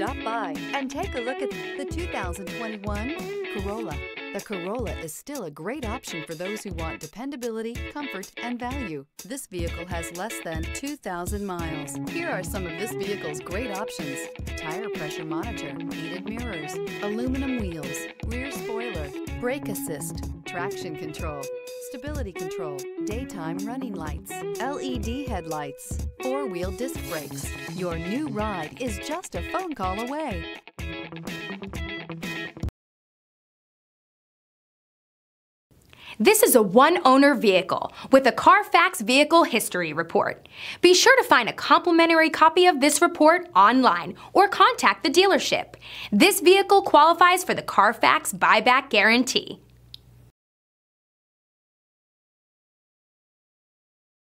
Stop by and take a look at the 2021 Corolla. The Corolla is still a great option for those who want dependability, comfort, and value. This vehicle has less than 2,000 miles. Here are some of this vehicle's great options: tire pressure monitor, heated mirrors, aluminum wheels, rear spoiler, brake assist, traction control, stability control, daytime running lights, LED headlights, four-wheel disc brakes. Your new ride is just a phone call away. This is a one-owner vehicle with a Carfax Vehicle History Report. Be sure to find a complimentary copy of this report online or contact the dealership. This vehicle qualifies for the Carfax Buyback Guarantee.